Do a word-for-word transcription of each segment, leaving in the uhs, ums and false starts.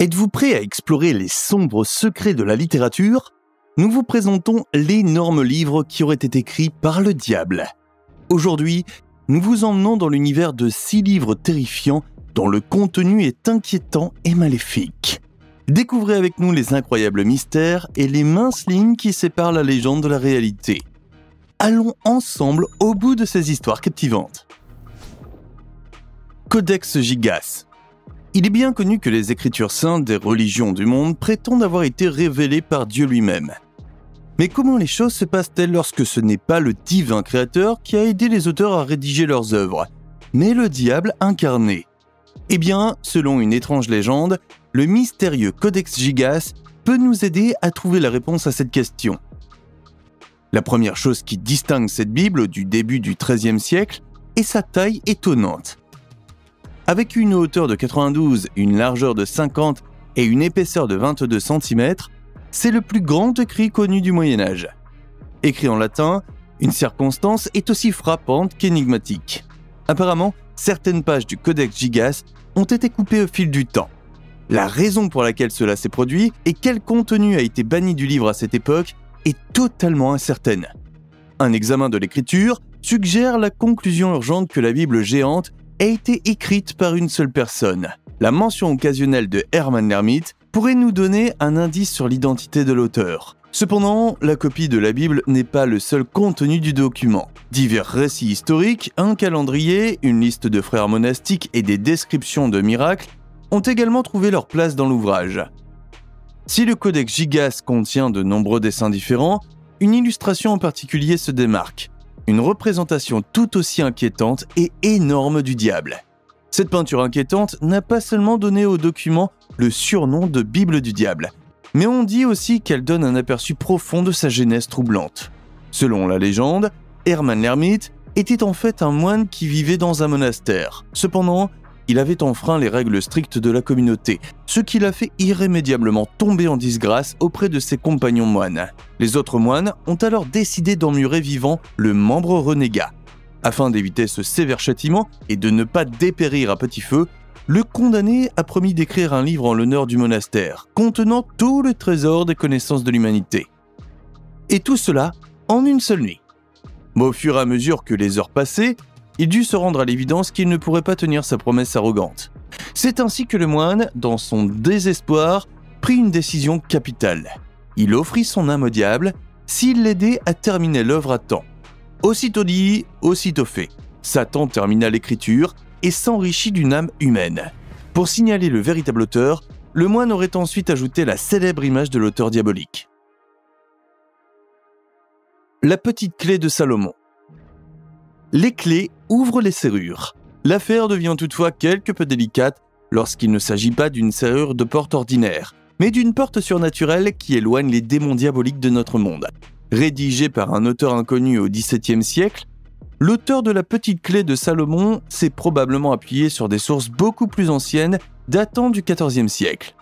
Êtes-vous prêt à explorer les sombres secrets de la littérature? Nous vous présentons l'énorme livre qui aurait été écrit par le diable. Aujourd'hui, nous vous emmenons dans l'univers de six livres terrifiants dont le contenu est inquiétant et maléfique. Découvrez avec nous les incroyables mystères et les minces lignes qui séparent la légende de la réalité. Allons ensemble au bout de ces histoires captivantes. Codex Gigas. Il est bien connu que les écritures saintes des religions du monde prétendent avoir été révélées par Dieu lui-même. Mais comment les choses se passent-elles lorsque ce n'est pas le divin créateur qui a aidé les auteurs à rédiger leurs œuvres, mais le diable incarné? Eh bien, selon une étrange légende, le mystérieux Codex Gigas peut nous aider à trouver la réponse à cette question. La première chose qui distingue cette Bible du début du treizième siècle est sa taille étonnante. Avec une hauteur de quatre-vingt-douze, une largeur de cinquante et une épaisseur de vingt-deux centimètres, c'est le plus grand écrit connu du Moyen-Âge. Écrit en latin, une circonstance est aussi frappante qu'énigmatique. Apparemment, certaines pages du Codex Gigas ont été coupées au fil du temps. La raison pour laquelle cela s'est produit et quel contenu a été banni du livre à cette époque est totalement incertaine. Un examen de l'écriture suggère la conclusion urgente que la Bible géante a été écrite par une seule personne. La mention occasionnelle de Hermann l'Ermite pourrait nous donner un indice sur l'identité de l'auteur. Cependant, la copie de la Bible n'est pas le seul contenu du document. Divers récits historiques, un calendrier, une liste de frères monastiques et des descriptions de miracles ont également trouvé leur place dans l'ouvrage. Si le Codex Gigas contient de nombreux dessins différents, une illustration en particulier se démarque. Une représentation tout aussi inquiétante et énorme du diable. Cette peinture inquiétante n'a pas seulement donné au document le surnom de Bible du diable, mais on dit aussi qu'elle donne un aperçu profond de sa genèse troublante. Selon la légende, Hermann l'Ermite était en fait un moine qui vivait dans un monastère. Cependant, il avait enfreint les règles strictes de la communauté, ce qui l'a fait irrémédiablement tomber en disgrâce auprès de ses compagnons moines. Les autres moines ont alors décidé d'emmurer vivant le membre renégat. Afin d'éviter ce sévère châtiment et de ne pas dépérir à petit feu, le condamné a promis d'écrire un livre en l'honneur du monastère, contenant tout le trésor des connaissances de l'humanité. Et tout cela en une seule nuit. Mais au fur et à mesure que les heures passaient, il dut se rendre à l'évidence qu'il ne pourrait pas tenir sa promesse arrogante. C'est ainsi que le moine, dans son désespoir, prit une décision capitale. Il offrit son âme au diable s'il l'aidait à terminer l'œuvre à temps. Aussitôt dit, aussitôt fait, Satan termina l'écriture et s'enrichit d'une âme humaine. Pour signaler le véritable auteur, le moine aurait ensuite ajouté la célèbre image de l'auteur diabolique. La petite clé de Salomon. Les clés ouvrent les serrures. L'affaire devient toutefois quelque peu délicate lorsqu'il ne s'agit pas d'une serrure de porte ordinaire, mais d'une porte surnaturelle qui éloigne les démons diaboliques de notre monde. Rédigé par un auteur inconnu au dix-septième siècle, l'auteur de la Petite Clé de Salomon s'est probablement appuyé sur des sources beaucoup plus anciennes datant du quatorzième siècle.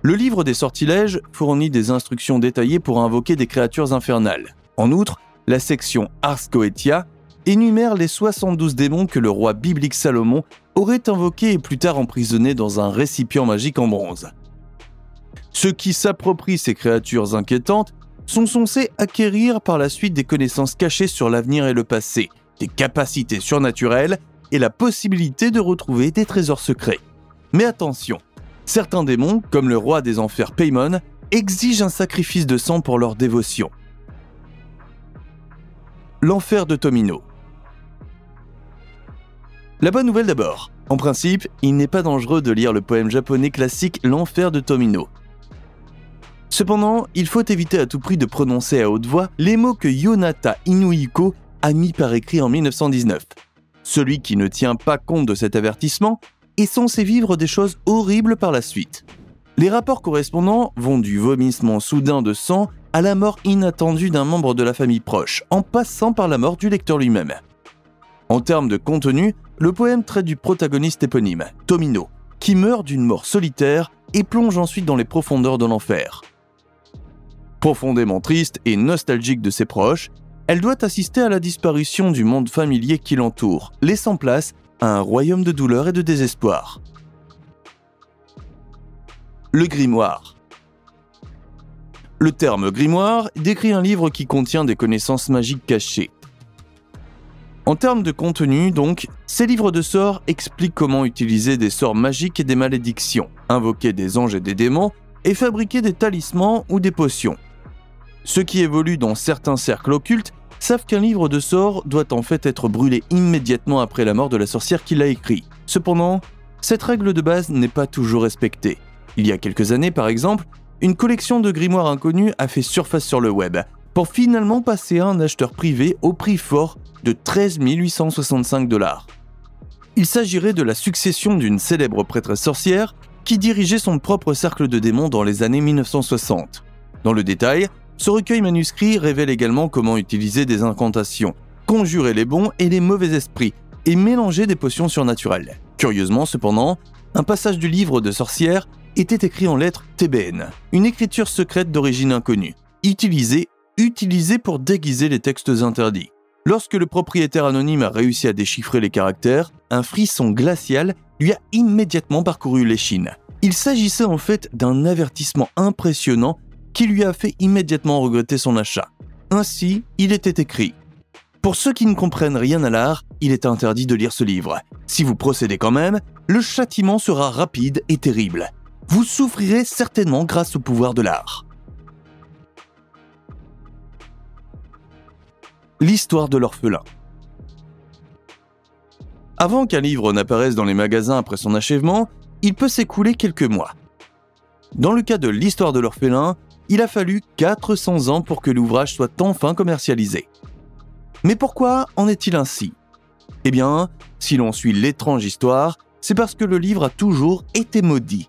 Le livre des sortilèges fournit des instructions détaillées pour invoquer des créatures infernales. En outre, la section Ars Goetia énumère les soixante-douze démons que le roi biblique Salomon aurait invoqués et plus tard emprisonnés dans un récipient magique en bronze. Ceux qui s'approprient ces créatures inquiétantes sont censés acquérir par la suite des connaissances cachées sur l'avenir et le passé, des capacités surnaturelles et la possibilité de retrouver des trésors secrets. Mais attention, certains démons, comme le roi des enfers Paimon, exigent un sacrifice de sang pour leur dévotion. L'Enfer de Tomino. La bonne nouvelle d'abord. En principe, il n'est pas dangereux de lire le poème japonais classique L'Enfer de Tomino. Cependant, il faut éviter à tout prix de prononcer à haute voix les mots que Yonata Inuhiko a mis par écrit en mille neuf cent dix-neuf. Celui qui ne tient pas compte de cet avertissement est censé vivre des choses horribles par la suite. Les rapports correspondants vont du vomissement soudain de sang à la mort inattendue d'un membre de la famille proche, en passant par la mort du lecteur lui-même. En termes de contenu, le poème traite du protagoniste éponyme, Tomino, qui meurt d'une mort solitaire et plonge ensuite dans les profondeurs de l'enfer. Profondément triste et nostalgique de ses proches, elle doit assister à la disparition du monde familier qui l'entoure, laissant place à un royaume de douleur et de désespoir. le grimoire. Le terme grimoire décrit un livre qui contient des connaissances magiques cachées. En termes de contenu, donc, ces livres de sorts expliquent comment utiliser des sorts magiques et des malédictions, invoquer des anges et des démons, et fabriquer des talismans ou des potions. Ceux qui évoluent dans certains cercles occultes savent qu'un livre de sorts doit en fait être brûlé immédiatement après la mort de la sorcière qui l'a écrit. Cependant, cette règle de base n'est pas toujours respectée. Il y a quelques années, par exemple, une collection de grimoires inconnus a fait surface sur le web, pour finalement passer à un acheteur privé au prix fort de treize mille huit cent soixante-cinq dollars. Il s'agirait de la succession d'une célèbre prêtresse sorcière qui dirigeait son propre cercle de démons dans les années mille neuf cent soixante. Dans le détail, ce recueil manuscrit révèle également comment utiliser des incantations, conjurer les bons et les mauvais esprits, et mélanger des potions surnaturelles. Curieusement cependant, un passage du livre de sorcière était écrit en lettres Tébène, une écriture secrète d'origine inconnue, utilisée utilisé pour déguiser les textes interdits. Lorsque le propriétaire anonyme a réussi à déchiffrer les caractères, un frisson glacial lui a immédiatement parcouru l'échine. Il s'agissait en fait d'un avertissement impressionnant qui lui a fait immédiatement regretter son achat. Ainsi, il était écrit « Pour ceux qui ne comprennent rien à l'art, il est interdit de lire ce livre. Si vous procédez quand même, le châtiment sera rapide et terrible. Vous souffrirez certainement grâce au pouvoir de l'art. » L'histoire de l'orphelin. Avant qu'un livre n'apparaisse dans les magasins après son achèvement, il peut s'écouler quelques mois. Dans le cas de l'histoire de l'orphelin, il a fallu quatre cents ans pour que l'ouvrage soit enfin commercialisé. Mais pourquoi en est-il ainsi? Eh bien, si l'on suit l'étrange histoire, c'est parce que le livre a toujours été maudit.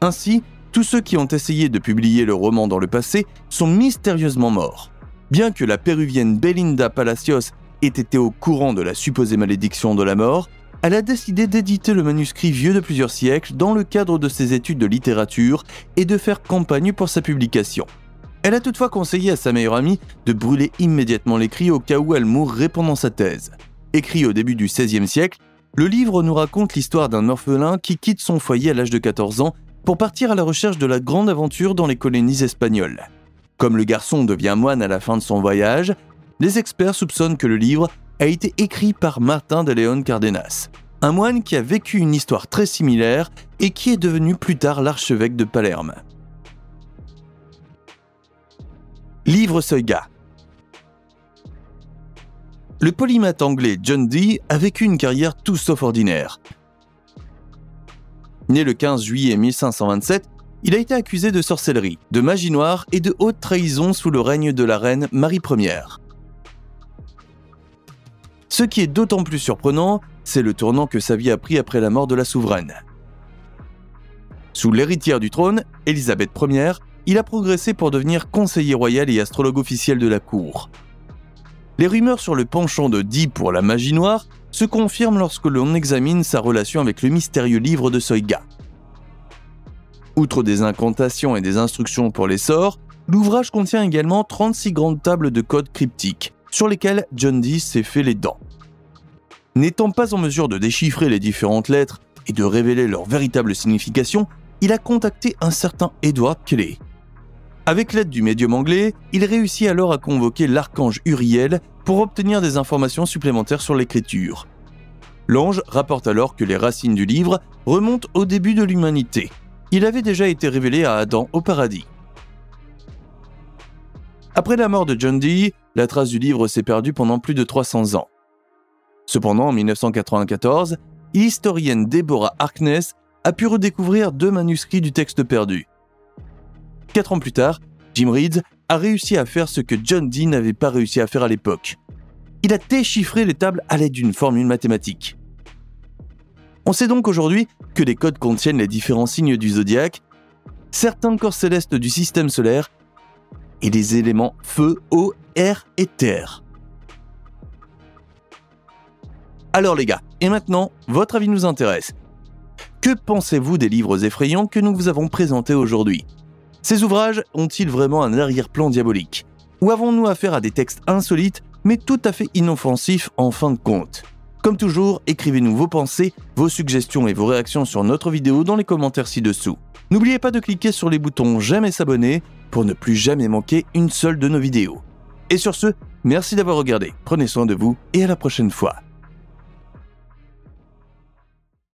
Ainsi, tous ceux qui ont essayé de publier le roman dans le passé sont mystérieusement morts. Bien que la péruvienne Belinda Palacios ait été au courant de la supposée malédiction de la mort, elle a décidé d'éditer le manuscrit vieux de plusieurs siècles dans le cadre de ses études de littérature et de faire campagne pour sa publication. Elle a toutefois conseillé à sa meilleure amie de brûler immédiatement l'écrit au cas où elle mourrait pendant sa thèse. Écrit au début du seizième siècle, le livre nous raconte l'histoire d'un orphelin qui quitte son foyer à l'âge de quatorze ans pour partir à la recherche de la grande aventure dans les colonies espagnoles. Comme le garçon devient moine à la fin de son voyage, les experts soupçonnent que le livre a été écrit par Martin de Leon Cardenas, un moine qui a vécu une histoire très similaire et qui est devenu plus tard l'archevêque de Palerme. Livre Soiga. Le polymathe anglais John Dee a vécu une carrière tout sauf ordinaire. Né le quinze juillet mille cinq cent vingt-sept, il a été accusé de sorcellerie, de magie noire et de haute trahison sous le règne de la reine Marie Première. Ce qui est d'autant plus surprenant, c'est le tournant que sa vie a pris après la mort de la souveraine. Sous l'héritière du trône, Élisabeth Première, il a progressé pour devenir conseiller royal et astrologue officiel de la cour. Les rumeurs sur le penchant de Dee pour la magie noire se confirment lorsque l'on examine sa relation avec le mystérieux livre de Soiga. Outre des incantations et des instructions pour les sorts, l'ouvrage contient également trente-six grandes tables de codes cryptiques, sur lesquelles John Dee s'est fait les dents. N'étant pas en mesure de déchiffrer les différentes lettres et de révéler leur véritable signification, il a contacté un certain Edward Kelley. Avec l'aide du médium anglais, il réussit alors à convoquer l'archange Uriel pour obtenir des informations supplémentaires sur l'écriture. L'ange rapporte alors que les racines du livre remontent au début de l'humanité. Il avait déjà été révélé à Adam au paradis. Après la mort de John Dee, la trace du livre s'est perdue pendant plus de trois cents ans. Cependant, en mille neuf cent quatre-vingt-quatorze, l'historienne Deborah Harkness a pu redécouvrir deux manuscrits du texte perdu. Quatre ans plus tard, Jim Reed a réussi à faire ce que John Dee n'avait pas réussi à faire à l'époque. Il a déchiffré les tables à l'aide d'une formule mathématique. On sait donc aujourd'hui que les codes contiennent les différents signes du zodiaque, certains corps célestes du système solaire et les éléments feu, eau, air et terre. Alors les gars, et maintenant, votre avis nous intéresse. Que pensez-vous des livres effrayants que nous vous avons présentés aujourd'hui? Ces ouvrages ont-ils vraiment un arrière-plan diabolique? Ou avons-nous affaire à des textes insolites mais tout à fait inoffensifs en fin de compte? Comme toujours, écrivez-nous vos pensées, vos suggestions et vos réactions sur notre vidéo dans les commentaires ci-dessous. N'oubliez pas de cliquer sur les boutons j'aime et s'abonner pour ne plus jamais manquer une seule de nos vidéos. Et sur ce, merci d'avoir regardé, prenez soin de vous et à la prochaine fois.